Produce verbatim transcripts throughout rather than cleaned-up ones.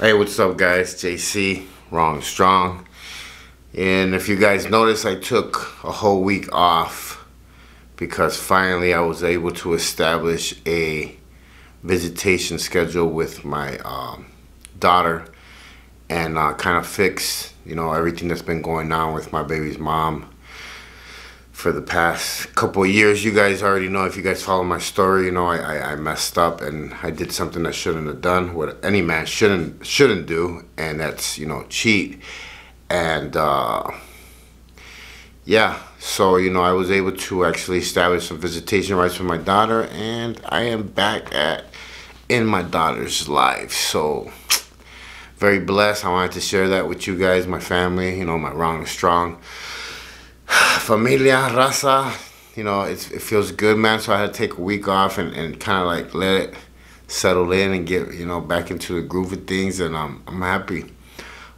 Hey, what's up guys? J C, Wrong Strong. And if you guys notice, I took a whole week off because finally I was able to establish a visitation schedule with my um, daughter and uh, kind of fix, you know, everything that's been going on with my baby's mom for the past couple of years. You guys already know, if you guys follow my story, you know I, I, I messed up and I did something I shouldn't have done, what any man shouldn't shouldn't do, and that's, you know, cheat. And uh, yeah, so you know I was able to actually establish some visitation rights with my daughter, and I am back at in my daughter's life. So very blessed. I wanted to share that with you guys, my family, you know, my Wrong Strong familia, raza. You know, it's, it feels good, man. So I had to take a week off and, and kind of like let it settle in and get, you know, back into the groove of things. And um, I'm happy.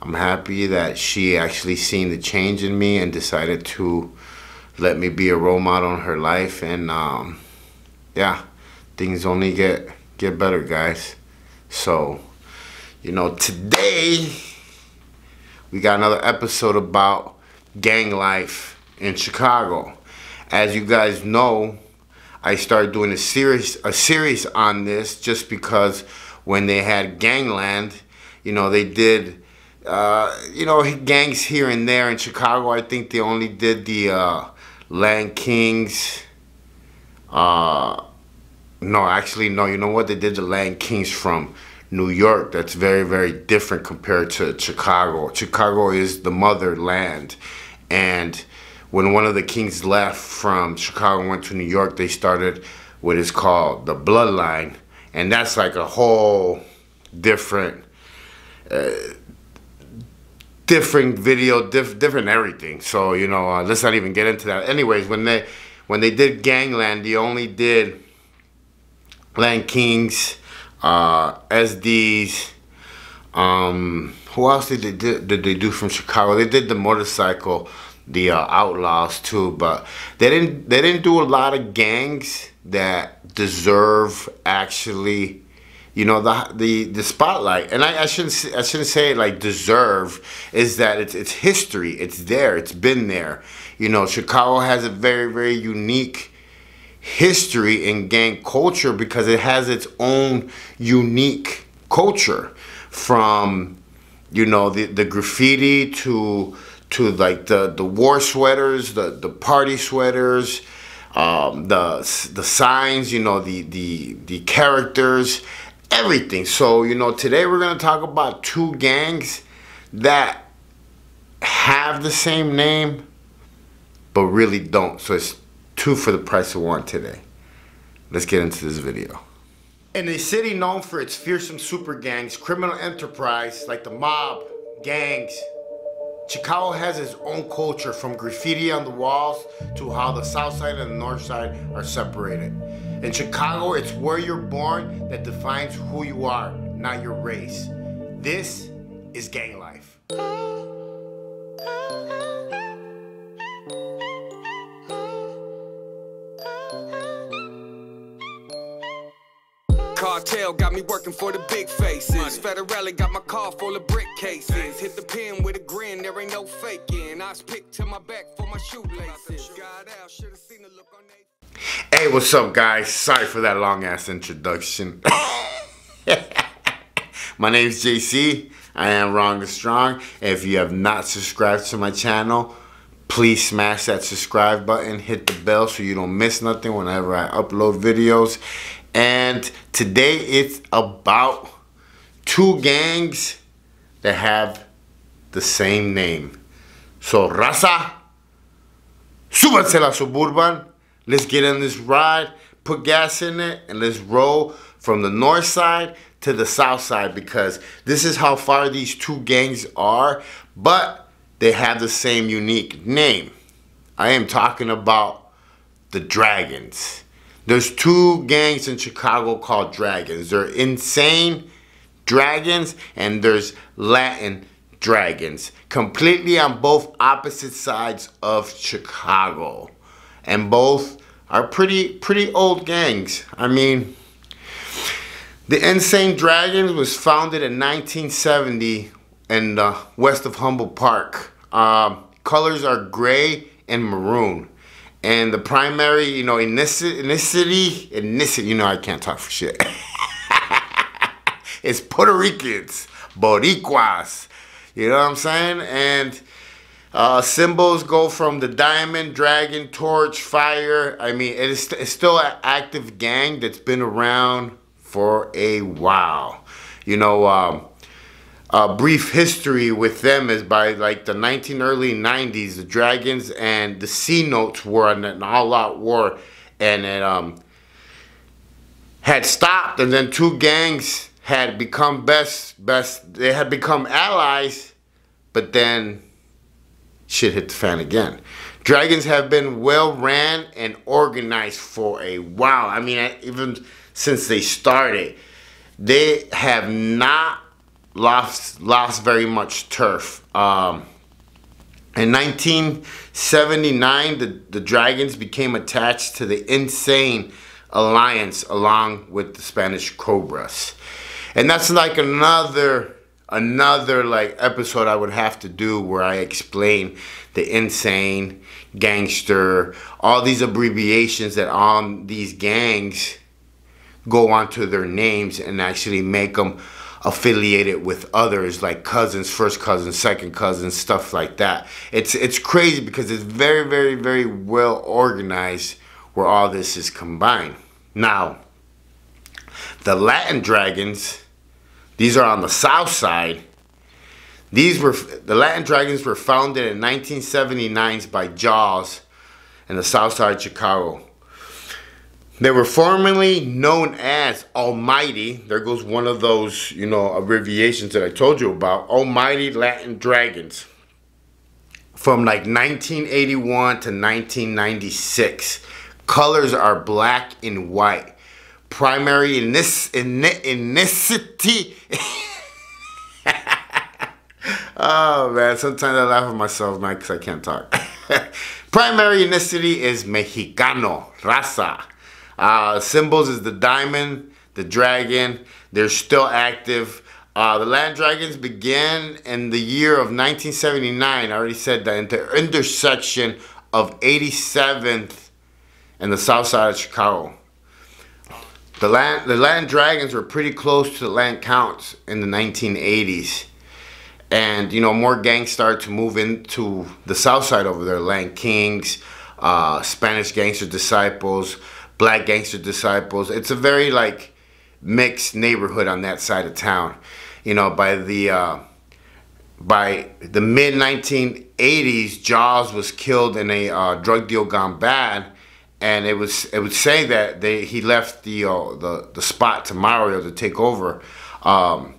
I'm happy that she actually seen the change in me and decided to let me be a role model in her life. And um, yeah, things only get, get better, guys. So, you know, today we got another episode about gang life in Chicago. As you guys know, I started doing a series a series on this just because when they had Gangland, you know, they did uh, you know, gangs here and there in Chicago. I think they only did the uh, Land Kings. Uh, no, actually, no. You know what? They did the Land Kings from New York. That's very, very different compared to Chicago. Chicago is the motherland, and when one of the kings left from Chicago and went to New York, they started what is called the Bloodline. And that's like a whole different, uh, different video, diff different everything. So, you know, uh, let's not even get into that. Anyways, when they, when they did Gangland, they only did Land Kings, uh, S Ds. Um, who else did they, did, did they do from Chicago? They did the motorcycle, the uh, Outlaws too, but they didn't they didn't do a lot of gangs that deserve actually, you know, the the the spotlight. And I, I shouldn't I shouldn't say like deserve, is that it's it's history, it's there, it's been there. You know, Chicago has a very, very unique history in gang culture because it has its own unique culture, from, you know, the the graffiti to to like the, the war sweaters, the, the party sweaters, um, the the signs, you know, the, the, the characters, everything. So, you know, today we're going to talk about two gangs that have the same name, but really don't. So it's two for the price of one today. Let's get into this video. In a city known for its fearsome super gangs, criminal enterprise like the mob, gangs, Chicago has its own culture, from graffiti on the walls to how the south side and the north side are separated. In Chicago, it's where you're born that defines who you are, not your race. This is gang life. Cartel got me working for the big faces. Money. Federale got my car full of brick cases. Hit the pen with a grin, there ain't no faking. I was picked to my back for my shoelaces. Got out, should have seen the look on that. Hey, what's up, guys? Sorry for that long ass introduction. My name's J C. I am Wrong and Strong. If you have not subscribed to my channel, please smash that subscribe button, hit the bell so you don't miss nothing whenever I upload videos. And today it's about two gangs that have the same name. So raza, súbanse la Suburban. Let's get in this ride, put gas in it, and let's roll from the north side to the south side, because this is how far these two gangs are, but they have the same unique name. I am talking about the Dragons. There's two gangs in Chicago called Dragons. They're Insane Dragons and there's Latin Dragons. Completely on both opposite sides of Chicago. And both are pretty, pretty old gangs. I mean, The Insane Dragons was founded in nineteen seventy in the west of Humboldt Park. Um, colors are gray and maroon. And the primary, you know, ethnicity, ethnicity, you know I can't talk for shit. It's Puerto Ricans, Boricuas, you know what I'm saying? And uh, symbols go from the diamond, dragon, torch, fire. I mean, it is, it's still an active gang that's been around for a while. You know, um, a brief history with them is by like the nineteen early nineties, the Dragons and the C-Notes were in an all-out war, and it um, had stopped, and then two gangs had become best, best, they had become allies, but then shit hit the fan again. Dragons have been well ran and organized for a while. I mean, even since they started, they have not lost lost very much turf. Um, in nineteen seventy-nine, the, the Dragons became attached to the Insane Alliance along with the Spanish Cobras. And that's like another, another like episode I would have to do where I explain the Insane, Gangster, all these abbreviations that on these gangs go onto their names and actually make them affiliated with others, like cousins, first cousins, second cousins, stuff like that. It's it's crazy because it's very, very, very well organized where all this is combined. Now, the Latin Dragons, these are on the south side. These were the Latin Dragons were founded in nineteen seventy-nine by Jaws in the south side of Chicago. They were formerly known as Almighty. There goes one of those, you know, abbreviations that I told you about. Almighty Latin Dragons. From like nineteen eighty-one to nineteen ninety-six. Colors are black and white. Primary ethnicity. Oh, man. Sometimes I laugh at myself, man, because I can't talk. Primary ethnicity is Mexicano, raza. Uh, symbols is the diamond, the dragon. They're still active. Uh, the Land Dragons began in the year of nineteen seventy-nine. I already said that. At the intersection of eighty-seventh and the south side of Chicago. The Land, the Land Dragons were pretty close to the Land Counts in the nineteen eighties. And, you know, more gangs started to move into the south side over there. Land Kings, uh, Spanish Gangster Disciples, Black Gangster Disciples. It's a very like mixed neighborhood on that side of town. You know, by the uh, by the mid nineteen eighties, Jaws was killed in a uh, drug deal gone bad, and it was it would say that they he left the uh, the the spot to Mario to take over. Um,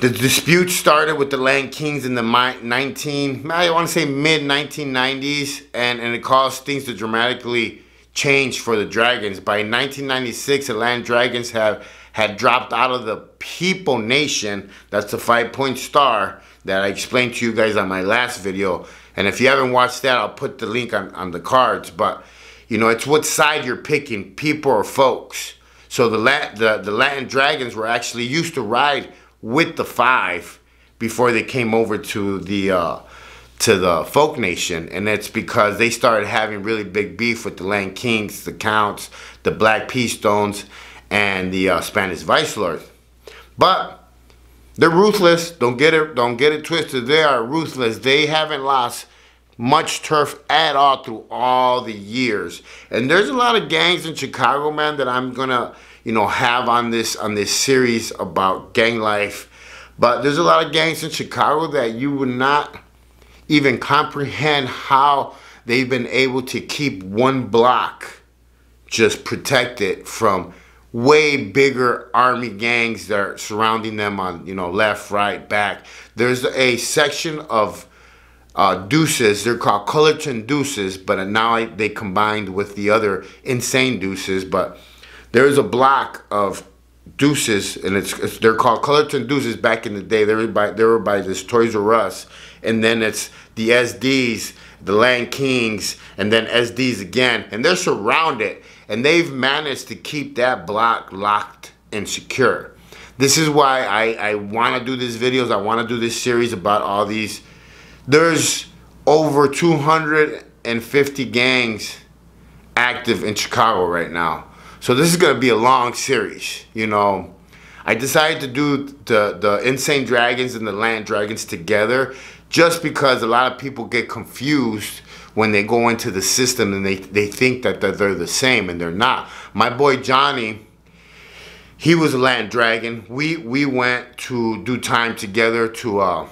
the dispute started with the Land Kings in the nineteen I want to say mid nineteen nineties, and and it caused things to dramatically change for the Dragons. By nineteen ninety-six, the Land Dragons have had dropped out of the People Nation. That's the five-point star that I explained to you guys on my last video. And if you haven't watched that, I'll put the link on, on the cards. But, you know, it's what side you're picking, people or folks. So the, Lat the, the Latin Dragons were actually used to ride with the five before they came over to the Uh, to the Folk Nation, and that's because they started having really big beef with the Land Kings, the Counts, the Black Pea Stones, and the uh, Spanish Vicelords. But they're ruthless. Don't get it. Don't get it twisted. They are ruthless. They haven't lost much turf at all through all the years. And there's a lot of gangs in Chicago, man, that I'm gonna, you know, have on this on this series about gang life. But there's a lot of gangs in Chicago that you would not even comprehend how they've been able to keep one block just protected from way bigger army gangs that are surrounding them on, you know, left, right, back. There's a section of uh, Deuces. They're called Cullerton Deuces, but now they combined with the other Insane Deuces. But there is a block of Deuces, and it's, it's they're called Cullerton Deuces. Back in the day, they were by they were by this Toys R Us, and then it's the S Ds, the Land Kings, and then S Ds again, and they're surrounded, and they've managed to keep that block locked and secure. This is why I, I want to do these videos. I want to do this series about all these. There's over two hundred fifty gangs active in Chicago right now. So this is going to be a long series, you know. I decided to do the, the Insane Dragons and the Land Dragons together just because a lot of people get confused when they go into the system and they, they think that, that they're the same, and they're not. My boy Johnny, he was a Land Dragon. We we went to do time together to, uh,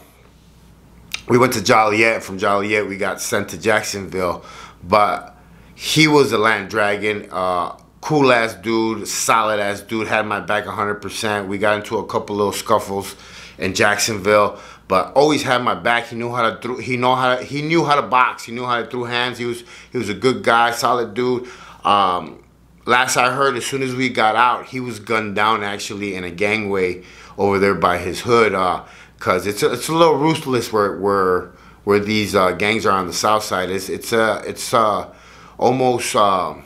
we went to Joliet. From Joliet, we got sent to Jacksonville. But he was a Land Dragon, uh, cool ass dude, solid ass dude, had my back one hundred percent. We got into a couple little scuffles in Jacksonville, but always had my back. He knew how to throw, he know how to, he knew how to box. He knew how to throw hands. He was he was a good guy, solid dude. Um, Last I heard, as soon as we got out, he was gunned down actually in a gangway over there by his hood. Uh, Cause it's a, it's a little ruthless where where where these uh, gangs are on the south side. It's it's a it's a, almost uh,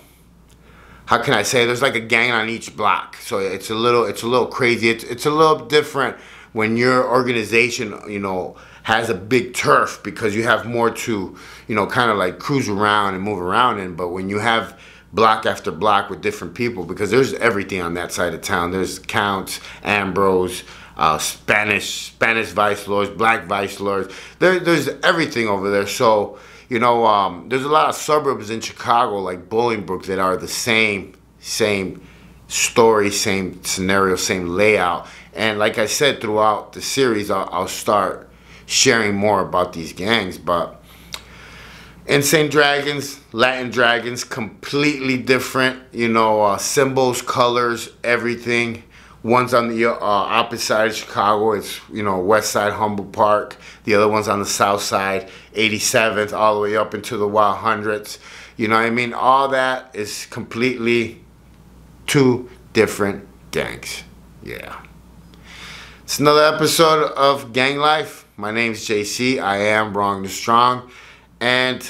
how can I say? There's like a gang on each block, so it's a little it's a little crazy. It's it's a little different when your organization, you know, has a big turf, because you have more to, you know, kind of like cruise around and move around in. But when you have block after block with different people, because there's everything on that side of town. There's Counts, Ambrose, uh, Spanish Spanish Vicelords, Black Vicelords. There, there's everything over there. So, you know, um, there's a lot of suburbs in Chicago like Bolingbrook that are the same, same story, same scenario, same layout. And like I said, throughout the series, I'll, I'll start sharing more about these gangs. But Insane Dragons, Latin Dragons, completely different, you know, uh, symbols, colors, everything. One's on the uh, opposite side of Chicago. It's, you know, west side, Humboldt Park. The other one's on the south side, eighty-seventh, all the way up into the wild hundreds. You know what I mean? All that is completely two different gangs. Yeah. It's another episode of Gang Life. My name's J C. I am Wrong Strong. And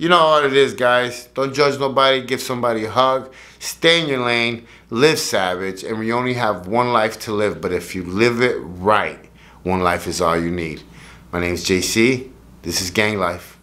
you know what it is, guys. Don't judge nobody. Give somebody a hug. Stay in your lane. Live savage. And we only have one life to live. But if you live it right, one life is all you need. My name is J C. This is Gang Life.